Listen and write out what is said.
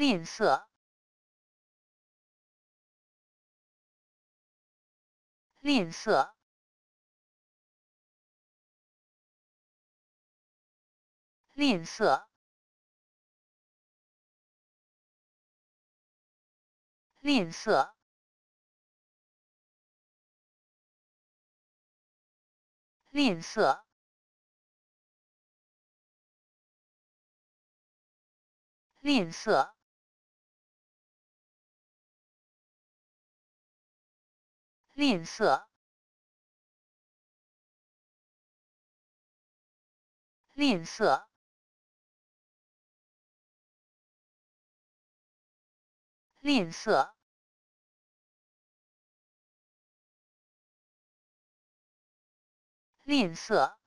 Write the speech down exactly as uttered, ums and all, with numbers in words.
吝啬，吝啬，吝啬，吝啬，吝啬。 吝啬，吝啬，吝啬，吝啬，吝啬。